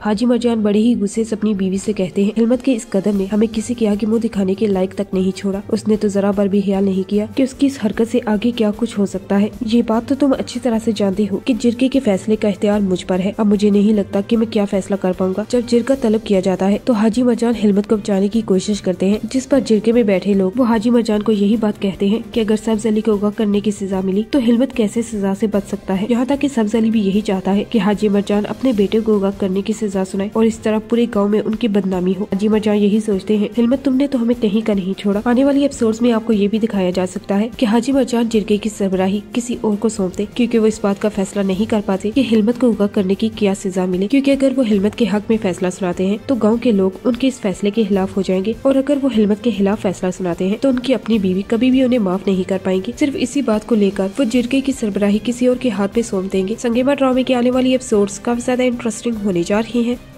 हाजी मरजान बड़े ही गुस्से से अपनी बीवी से कहते हैं, हिलमत के इस कदम ने हमें किसी के आगे मुंह दिखाने के लायक तक नहीं छोड़ा। उसने तो जरा बार भी ख्याल नहीं किया कि उसकी इस हरकत से आगे क्या कुछ हो सकता है। ये बात तो तुम अच्छी तरह से जानते हो कि जिरके के फैसले का इख्तियार मुझ पर है। अब मुझे नहीं लगता कि मैं क्या फैसला कर पाऊंगा। जब जिरका तलब किया जाता है तो हाजी मरजान हिलमत को बचाने की कोशिश करते हैं, जिस पर जिरके में बैठे लोग वो हाजी मरजान को यही बात कहते हैं कि अगर सब्ज अली को अगवा करने की सजा मिली तो हिलमत कैसे सजा से बच सकता है। यहाँ तक कि सब्ज अली भी यही चाहता है कि हाजी मरजान अपने बेटे को अगवा करने की सजा सुनाए और इस तरह पूरे गाँव में उनकी बदनामी हो। हाजी मरजान यही सोचते हैं, हिलमत तुमने तो हमें कहीं का नहीं छोड़ा। आने वाली एपिसोड्स में आपको ये भी दिखाया जा सकता है कि हाजी मरजान जिरके की सरबराही किसी और को सौंपते, क्योंकि वो इस बात का फैसला नहीं कर पाते कि हिलमत को अगवा करने की क्या सजा मिले, क्योंकि अगर वो हिलमत के हक में फैसला सुनाते हैं तो गांव के लोग उनके इस फैसले के खिलाफ हो जाएंगे, और अगर वो हिलमत के खिलाफ फैसला सुनाते हैं तो उनकी अपनी बीवी कभी भी उन्हें माफ नहीं कर पाएंगी। सिर्फ इसी बात को लेकर वो जिरके की सरबराही किसी और के हाथ में सौंप देंगे। संग ए मह ड्रामे के आने वाली एपिसोड्स काफी ज्यादा इंटरेस्टिंग होने जा रही है।